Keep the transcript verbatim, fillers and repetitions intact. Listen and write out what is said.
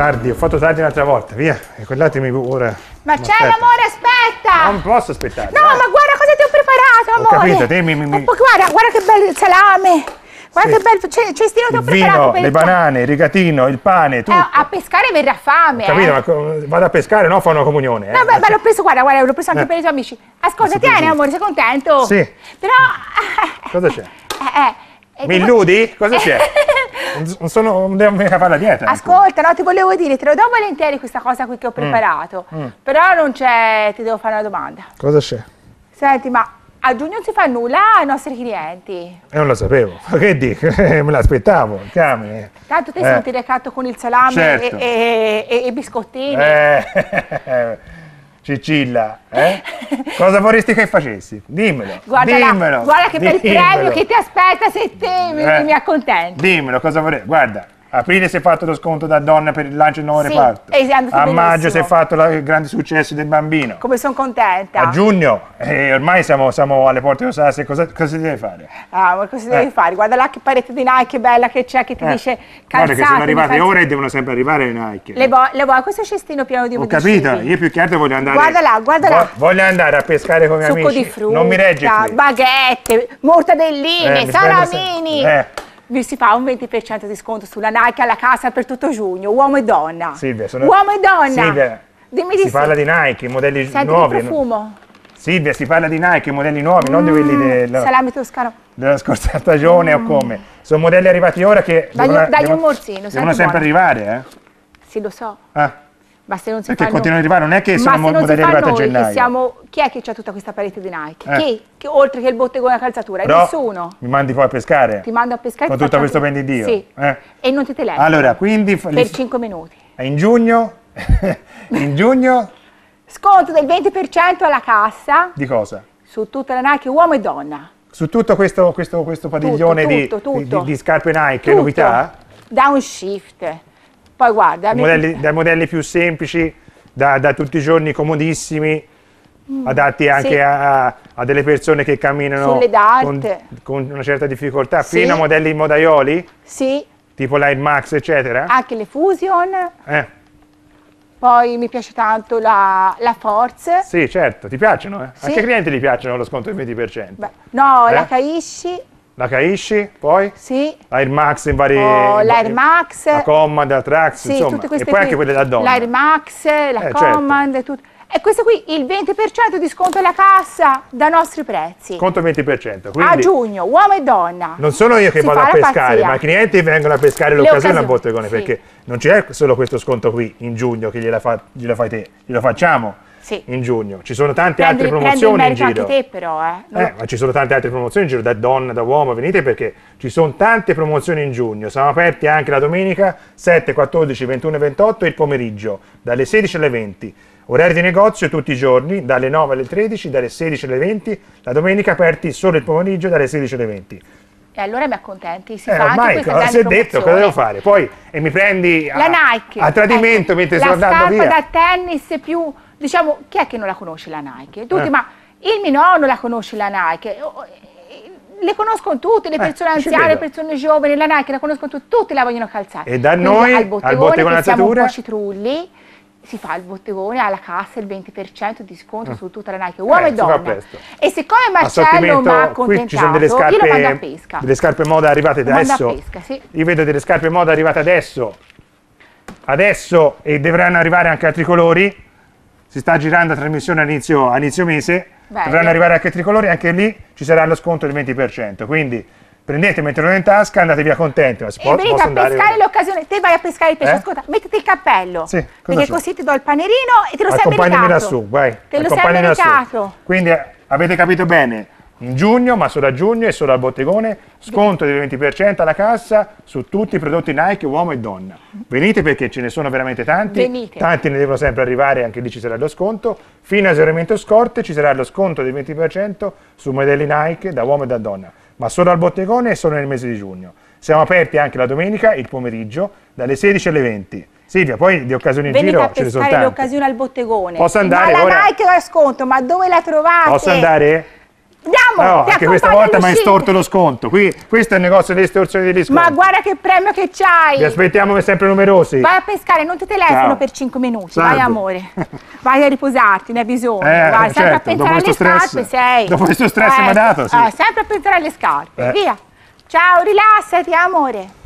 tardi, ho fatto tardi un'altra volta, via, ricordate-mi ora. Ma c'è l'amore, aspetta! Non posso aspettare. No, dai. Ma guarda cosa ti ho preparato, amore! Ho capito, te mi, mi, mi... Guarda, guarda che bello il salame! Guarda sì. Che bello, cioè, cestino ti ho preparato vino, per le il banane, il rigatino, il pane, tutto. Eh, a pescare verrà fame, ho capito, eh. Ma vado a pescare, no, fa una comunione. Eh. No, beh, ma l'ho preso, guarda, guarda, l'ho preso anche eh. per i tuoi amici. Ascolta, tieni, amore, sei contento? Sì. Però... Cosa c'è? Eh, eh, eh, mi illudi? Posso... Cosa c'è? Non sono, non devo mica fare la dieta. Ascolta, no, ti volevo dire, te lo do volentieri questa cosa qui che ho preparato. Mm. Mm. Però non c'è, ti devo fare una domanda. Cosa c'è? Senti, ma... A giugno non si fa nulla ai nostri clienti. Eh, non lo sapevo, che dico? Me l'aspettavo. Tanto te eh. senti recatto con il salame, certo. e, e, e biscottini. Eh. Cicilla, eh? Cosa vorresti che facessi? Dimmelo, guarda, dimmelo. La, guarda che dimmelo. Per il premio che ti aspetta se te mi, eh. mi accontenti. Dimmelo, cosa vorrei? Guarda. Aprile si è fatto lo sconto da donna per il lancio del nuovo sì, reparto. Esatto, a maggio si è fatto il grande successo del bambino. Come sono contenta. A giugno, eh, ormai siamo, siamo alle porte dello Sassi, cosa, cosa devi fare? Ah, ma cosa eh. devi fare? Guarda là che parete di Nike bella che c'è, che ti eh. dice calzate. Guarda che sono arrivate ore e devono sempre arrivare le Nike. Le vuoi vo questo cestino pieno di modifici? Ho capito, io più che altro voglio andare... Guarda là, guarda vo là. Voglio andare a pescare con i miei amici. Succo di frutta, non mi regge qui. Baguette, mortadelline, eh, salamini. Vi si fa un venti per cento di sconto sulla Nike alla casa per tutto giugno, uomo e donna. Silvia, sono... Uomo e donna! Silvia, dimmi di si sì. parla di Nike, modelli Senti nuovi. Senti il profumo. Non... Silvia, si parla di Nike, modelli nuovi, mm, non di quelli del... Salame toscano. Della scorsa stagione mm. o come. Sono modelli arrivati ora che... Dagli, devono, dagli devono, un morsino, devono sempre arrivare, eh? Sì, lo so. Ah. Ma se non si Perché fanno... continuano ad arrivare, non è che sono modelli arrivati a gennaio. Che siamo... Chi è che c'ha tutta questa parete di Nike? Eh. Chi? Che, oltre che il bottegone a calzatura? Però nessuno. Mi mandi poi a pescare? Ti mando a pescare. Con tutto questo ben di Dio? Sì. Eh. E non ti te leggo. Allora, quindi... Per le... cinque minuti. E in giugno? In giugno? Sconto del venti per cento alla cassa. Di cosa? Su tutta la Nike, uomo e donna. Su tutto questo, questo, questo padiglione tutto, tutto, di, tutto. Di, di, di scarpe Nike, tutto. Novità? Downshift. Poi guarda, modelli, dai modelli più semplici, da, da tutti i giorni comodissimi, mm, adatti anche sì. a, a delle persone che camminano con, con una certa difficoltà, sì. fino a modelli modaioli, sì. tipo l'Air Max, eccetera. Anche le Fusion. Eh. Poi mi piace tanto la, la Force. Sì, certo, ti piacciono, eh? Sì. Anche ai clienti gli piacciono lo sconto del venti per cento. Beh, no, eh? La Kaishi. La Kaishi, poi sì. l'Air Max in vari... Oh, l'Air Max. La Command, la Trax, sì, insomma. Tutte queste e poi qui. Anche quelle da donna. L'Air Max, la eh, Command, certo. tutto. E questo qui, il venti per cento di sconto alla cassa, da nostri prezzi. Sconto venti per cento. A giugno, uomo e donna. Non sono io che vado a pescare, pazzia. Ma i clienti vengono a pescare l'occasione a bottegone, sì. perché non c'è solo questo sconto qui in giugno che gliela, fa, gliela fai te, glielo facciamo. Sì. In giugno ci sono tante prendi, altre promozioni in giro. Anche te però, eh. No. eh. Ma ci sono tante altre promozioni in giro, da donna, da uomo, venite perché ci sono tante promozioni in giugno. Siamo aperti anche la domenica sette, quattordici, ventuno e ventotto e il pomeriggio dalle sedici alle venti. Orari di negozio tutti i giorni dalle nove alle tredici, dalle sedici alle venti. La domenica aperti solo il pomeriggio dalle sedici alle venti. E allora mi accontenti, si eh, fa ormai, anche questa si è detto, cosa devo fare? Poi e mi prendi a, la Nike, a tradimento ecco, mentre sono andato via. La scarpa da tennis più... Diciamo, chi è che non la conosce la Nike? Tutti, eh. ma il mio nonno la conosce la Nike. Le conoscono tutte, le persone eh, anziane, le persone giovani, la Nike la conoscono tutte, tutti la vogliono calzare. E da Quindi noi al bottegone che siamo un po' citrulli, si fa il bottegone alla cassa il venti per cento di sconto eh. su tutta la Nike, uomo eh, e donna. E siccome Marcello mi ha accontentato, ci sono delle scarpe, io lo mando a pesca. Delle scarpe moda arrivate adesso. Mando a pesca, sì. Io vedo delle scarpe moda arrivate adesso. Adesso, e dovranno arrivare anche altri colori. Si sta girando la trasmissione all'inizio inizio mese, Bene. dovranno arrivare anche i tricolori, anche lì ci sarà lo sconto del venti per cento, quindi prendete, mettetelo in tasca, andate via contenti. Ma si può, e venite a pescare l'occasione, te vai a pescare il pesce, eh? Ascolta, mettiti il cappello, sì, perché così ti do il panerino e te lo sei meritato. Accompagnami lassù, vai, te lo sei meritato. Quindi avete capito bene, in giugno, ma solo a giugno e solo al bottegone, sconto del venti per cento alla cassa su tutti i prodotti Nike, uomo e donna. Venite perché ce ne sono veramente tanti, Venite. tanti ne devono sempre arrivare, anche lì ci sarà lo sconto. Fino a esaurimento scorte ci sarà lo sconto del venti per cento su modelli Nike da uomo e da donna, ma solo al bottegone e solo nel mese di giugno. Siamo aperti anche la domenica, il pomeriggio, dalle sedici alle venti. Silvia, poi di occasioni in Venite giro ce ne sono tante. Venite a pescare l'occasione al bottegone. Posso andare ma la ora? Nike lo sconto, ma dove la trovate? Posso andare? Andiamo! No, anche questa volta mi hai storto lo sconto. Qui, questo è il negozio delle estorsioni degli sconti. Ma guarda che premio che c'hai! Vi aspettiamo sempre numerosi. Vai a pescare, non ti telefono Ciao. per cinque minuti. Salve. Vai amore, vai a riposarti, ne hai bisogno. Eh, vai, sempre certo, a pensare alle stress, scarpe sei. Dopo questo stress eh, mi ha dato, sì. Eh, sempre a pensare alle scarpe, eh. via. Ciao, rilassati amore.